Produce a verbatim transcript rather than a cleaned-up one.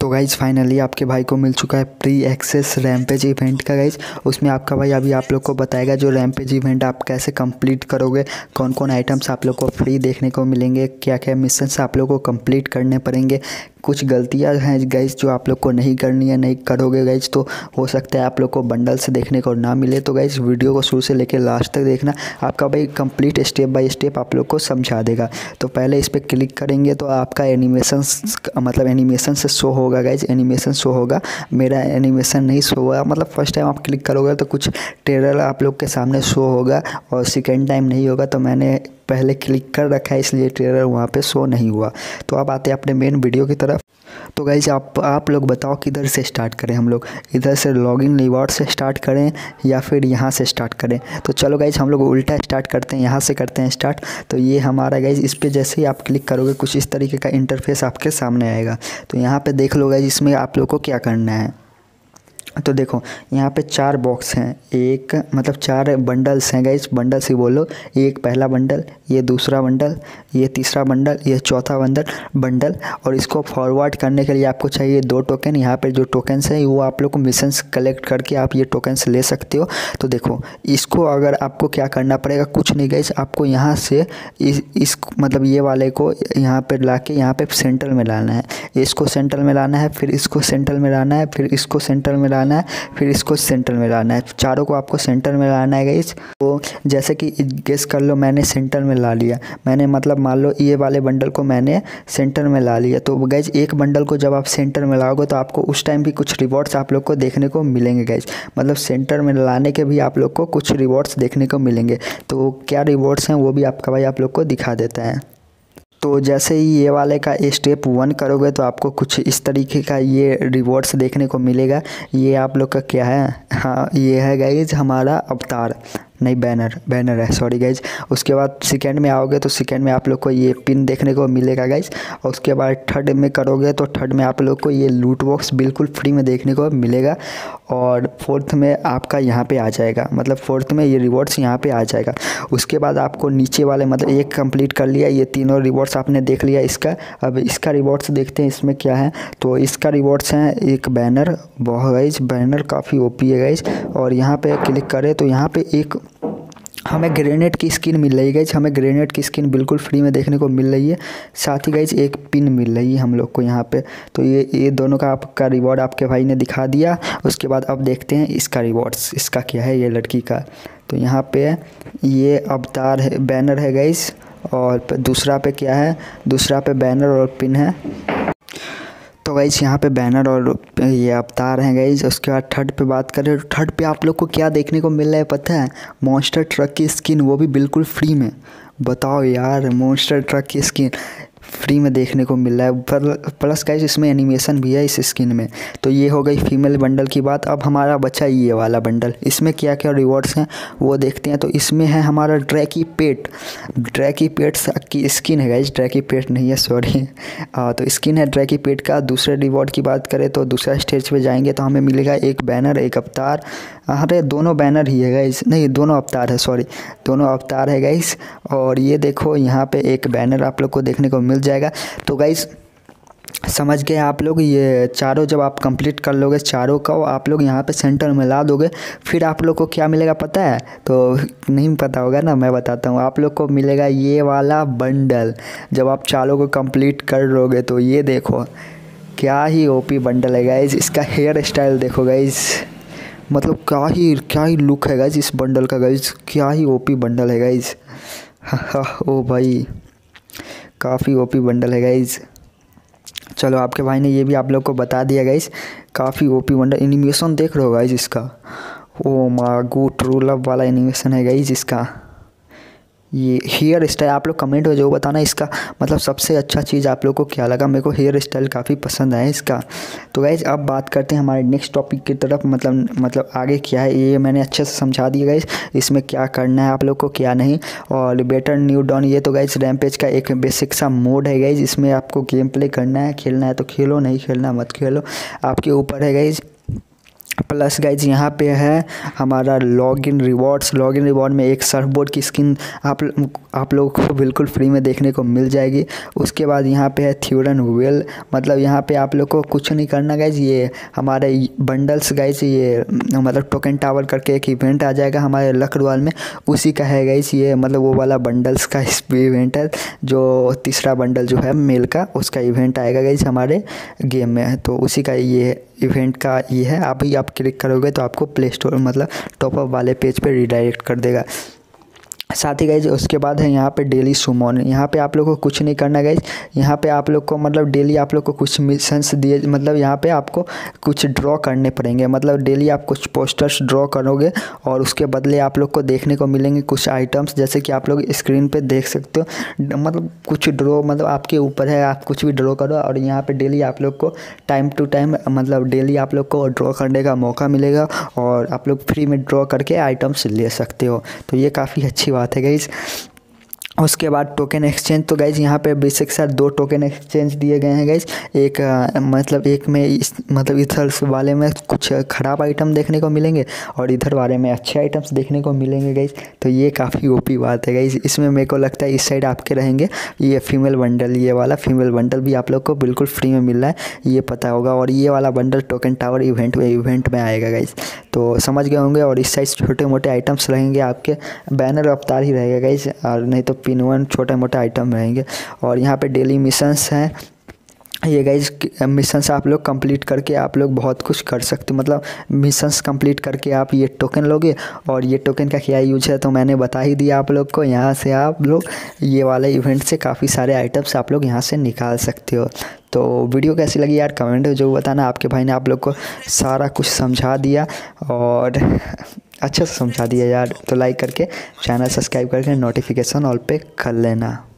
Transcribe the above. तो guys finally आपके भाई को मिल चुका है प्री एक्सेस रैम्पेज इवेंट का गाइज। उसमें आपका भाई अभी आप लोग को बताएगा जो रैम्पेज इवेंट आप कैसे कंप्लीट करोगे, कौन कौन आइटम्स आप लोग को फ्री देखने को मिलेंगे, क्या क्या मिशंस आप लोग को कंप्लीट करने पड़ेंगे। कुछ गलतियां हैं गाइज जो आप लोग को नहीं करनी है, नहीं करोगे गाइज तो हो सकता है आप लोग को बंडल्स देखने को ना मिले। तो गाइज वीडियो को शुरू से लेकर लास्ट तक देखना, आपका भाई कंप्लीट स्टेप बाय स्टेप आप लोग को समझा देगा। तो पहले इस पर क्लिक करेंगे तो आपका एनिमेशन मतलब एनिमेशन से शो होगा गाइज, एनिमेशन शो होगा। मेरा एनिमेशन नहीं शो हुआ, मतलब फर्स्ट टाइम आप क्लिक करोगे तो कुछ ट्रेलर आप लोग के सामने शो होगा और सेकेंड टाइम नहीं होगा। तो मैंने पहले क्लिक कर रखा है इसलिए ट्रेलर वहाँ पे शो नहीं हुआ। तो अब आते हैं अपने मेन वीडियो की तरफ। तो गाइज आप आप लोग बताओ किधर से स्टार्ट करें, हम लोग इधर से लॉगिन रिवॉर्ड से स्टार्ट करें या फिर यहाँ से स्टार्ट करें। तो चलो गाइज हम लोग उल्टा स्टार्ट करते हैं, यहाँ से करते हैं स्टार्ट। तो ये हमारा गाइज, इस पर जैसे ही आप क्लिक करोगे कुछ इस तरीके का इंटरफेस आपके सामने आएगा। तो यहाँ पर देख लो गाइज इसमें आप लोग को क्या करना है। तो देखो यहाँ पे चार बॉक्स हैं, एक मतलब चार बंडल्स हैं गाइज, बंडल्स ही बोलो। एक पहला बंडल, ये दूसरा बंडल, ये तीसरा बंडल, ये चौथा बंडल बंडल और इसको फॉरवर्ड करने के लिए आपको चाहिए दो टोकन। यहाँ पे जो टोकन्स हैं वो आप लोग को मिशंस कलेक्ट करके आप ये टोकन्स ले सकते हो। तो देखो इसको अगर आपको क्या करना पड़ेगा, कुछ नहीं गाइज, आपको यहाँ से इस, इस मतलब ये वाले को यहाँ पर ला के यहाँ पर सेंटर में लाना है, इसको सेंटर में लाना है, फिर इसको सेंटर में लाना है, फिर इसको सेंटर में लाना है, फिर इसको सेंटर में लाना है। चारों को आपको सेंटर में लाना है गाइज। तो जैसे कि गेस कर लो मैंने सेंटर में ला लिया, मैंने मतलब मान लो ये वाले बंडल को मैंने सेंटर में ला लिया। तो गाइज एक बंडल को जब आप सेंटर में लाओगे तो आपको उस टाइम भी कुछ रिवॉर्ड्स आप लोग को देखने को मिलेंगे गाइज, मतलब सेंटर में लाने के भी आप लोग को कुछ रिवॉर्ड्स देखने को मिलेंगे। तो क्या रिवॉर्ड्स हैं वो भी आपका भाई आप लोग को दिखा देता है। तो जैसे ही ये वाले का स्टेप वन करोगे तो आपको कुछ इस तरीके का ये रिवॉर्ड्स देखने को मिलेगा। ये आप लोग का क्या है, हाँ ये है गाइज हमारा अवतार, नहीं बैनर बैनर है सॉरी गाइज। उसके बाद सेकेंड में आओगे तो सेकेंड में आप लोग को ये पिन देखने को मिलेगा गाइज। और उसके बाद थर्ड में करोगे तो थर्ड में आप लोग को ये लूट बॉक्स बिल्कुल फ्री में देखने को मिलेगा। और फोर्थ में आपका यहाँ पे आ जाएगा, मतलब फोर्थ में ये रिवॉर्ड्स यहाँ पे आ जाएगा। उसके बाद आपको नीचे वाले मतलब एक कंप्लीट कर लिया, ये तीनों रिवॉर्ड्स आपने देख लिया इसका। अब इसका रिवॉर्ड्स देखते हैं इसमें क्या है। तो इसका रिवॉर्ड्स हैं एक बैनर, बहुत गाइज बैनर काफ़ी ओपी है गाइज। और यहाँ पर क्लिक करें तो यहाँ पर एक हमें ग्रेनेड की स्किन मिल रही है गाइज, हमें ग्रेनेड की स्किन बिल्कुल फ्री में देखने को मिल रही है। साथ ही गाइज एक पिन मिल रही है हम लोग को यहाँ पे। तो ये ये दोनों का आपका रिवॉर्ड आपके भाई ने दिखा दिया। उसके बाद अब देखते हैं इसका रिवॉर्ड्स, इसका क्या है ये लड़की का। तो यहाँ पे ये अवतार है, बैनर है गाइज, और दूसरा पे क्या है, दूसरा पे बैनर और पिन है। तो गाइज यहाँ पे बैनर और ये अवतार हैं गाइज। उसके बाद थर्ड पे बात करें, थर्ड पे आप लोग को क्या देखने को मिल रहा है पता है, मॉन्स्टर ट्रक की स्किन, वो भी बिल्कुल फ्री में। बताओ यार, मॉन्स्टर ट्रक की स्किन फ्री में देखने को मिल रहा है, प्लस गाइज इसमें एनिमेशन भी है इस स्किन में। तो ये हो गई फीमेल बंडल की बात। अब हमारा बचा ये वाला बंडल, इसमें क्या क्या रिवॉर्ड्स हैं वो देखते हैं। तो इसमें है हमारा ड्रैकी पेट, ड्रैकी पेट की स्किन है गाइज, ड्रैकी पेट नहीं है सॉरी, तो स्किन है ड्रैकी पेट का। दूसरे रिवॉर्ड की बात करें तो दूसरा स्टेज पर जाएंगे तो हमें मिलेगा एक बैनर एक अवतार, अरे दोनों बैनर ही है गाइज, नहीं दोनों अवतार है सॉरी, दोनों अवतार है गाइज। और ये देखो यहाँ पर एक बैनर आप लोग को देखने को मिल जाएगा। तो गाइज समझ गए आप लोग, ये चारों जब आप कंप्लीट कर लोगे चारों का आप लोग यहाँ पे सेंटर में ला दोगे, फिर आप लोग को क्या मिलेगा पता है, तो नहीं पता होगा ना, मैं बताता हूँ। आप लोग को मिलेगा ये वाला बंडल जब आप चारों को कंप्लीट कर लोगे। तो ये देखो क्या ही ओपी बंडल है गाइज, इसका हेयर स्टाइल देखो गाइज, मतलब क्या ही क्या ही लुक है गाइज इस बंडल का गाइज, क्या ही ओपी बंडल है गाइज। ओ भाई काफ़ी ओपी बंडल है गाइज। चलो आपके भाई ने ये भी आप लोग को बता दिया गाइज, काफ़ी ओपी बंडल। एनिमेशन देख रहे हो गाइज इसका, ओ मागू ट्रू लव वाला एनिमेशन है गाइज इसका। ये हेयर स्टाइल आप लोग कमेंट हो जो बताना इसका मतलब सबसे अच्छा चीज़ आप लोग को क्या लगा, मेरे को हेयर स्टाइल काफ़ी पसंद आया इसका। तो गाइज अब बात करते हैं हमारे नेक्स्ट टॉपिक की तरफ, मतलब मतलब आगे क्या है ये मैंने अच्छे से समझा दिया गाइज, इसमें क्या करना है आप लोग को क्या नहीं। और बेटर न्यू डाउन, ये तो गाइज रैम्पेज का एक बेसिक सा मोड है गाइज, इसमें आपको गेम प्ले करना है, खेलना है तो खेलो, नहीं खेलना मत खेलो, आपके ऊपर है गाइज। प्लस गाइज यहाँ पे है हमारा लॉगिन रिवॉर्ड्स। लॉगिन रिवॉर्ड में एक सर्फबोर्ड की स्किन आप आप लोगों को बिल्कुल फ्री में देखने को मिल जाएगी। उसके बाद यहाँ पे है थ्योरन वेल, मतलब यहाँ पे आप लोग को कुछ नहीं करना गाइज, ये हमारे बंडल्स गाइज, ये मतलब टोकन टावर करके एक इवेंट आ जाएगा हमारे लकड़वाल में, उसी का है गाइज ये, मतलब वो वाला बंडल्स का इवेंट है, जो तीसरा बंडल जो है मेल का, उसका इवेंट आएगा गाइज हमारे गेम में, तो उसी का ये इवेंट का ये है। आप ही आप क्लिक करोगे तो आपको प्ले स्टोर मतलब टॉपअप वाले पेज पे रिडायरेक्ट कर देगा। साथ ही गाइज उसके बाद है यहाँ पे डेली सुमोन, यहाँ पे आप लोग को कुछ नहीं करना गाइज, यहाँ पे आप लोग को मतलब डेली आप लोग को कुछ मिशंस दिए, मतलब यहाँ पे आपको कुछ ड्रॉ करने पड़ेंगे, मतलब डेली आप कुछ पोस्टर्स ड्रॉ करोगे और उसके बदले आप लोग को देखने को मिलेंगे कुछ आइटम्स, जैसे कि आप लोग स्क्रीन पे देख सकते हो, मतलब कुछ ड्रॉ मतलब आपके ऊपर है, आप कुछ भी ड्रॉ करो। और यहाँ पर डेली आप लोग को टाइम टू टाइम मतलब डेली आप लोग को ड्रॉ करने का मौका मिलेगा और आप लोग फ्री में ड्रॉ करके आइटम्स ले सकते हो, तो ये काफ़ी अच्छी बात है गाइज। उसके बाद टोकन एक्सचेंज, तो गाइज यहाँ पे बेसिक साथ दो टोकन एक्सचेंज दिए गए हैं गाइज, एक आ, मतलब एक में इस मतलब इधर वाले में कुछ ख़राब आइटम देखने को मिलेंगे और इधर वाले में अच्छे आइटम्स देखने को मिलेंगे गाइज, तो ये काफ़ी ओपी बात है गाइज। इसमें मेरे को लगता है इस साइड आपके रहेंगे ये फीमेल बंडल, ये वाला फीमेल बंडल भी आप लोग को बिल्कुल फ्री में मिल रहा है, ये पता होगा, और ये वाला बंडल टोकन टावर इवेंट में इवेंट में आएगा गाइज, तो समझ गए होंगे। और इस साइड छोटे मोटे आइटम्स रहेंगे, आपके बैनर अवतार ही रहेगा गाइज, और नहीं तो पिन वन छोटे मोटे आइटम रहेंगे। और यहाँ पे डेली मिशंस हैं, ये गाइज मिशंस आप लोग कंप्लीट करके आप लोग बहुत कुछ कर सकते हो, मतलब मिशंस कंप्लीट करके आप ये टोकन लोगे, और ये टोकन का क्या यूज है तो मैंने बता ही दिया आप लोग को। यहाँ से आप लोग ये वाले इवेंट से काफ़ी सारे आइटम्स आप लोग यहाँ से निकाल सकते हो। तो वीडियो कैसी लगी यार कमेंट में जो बताना, आपके भाई ने आप लोग को सारा कुछ समझा दिया और अच्छा से समझा दिया यार, तो लाइक करके चैनल सब्सक्राइब करके नोटिफिकेशन ऑल पे कर लेना।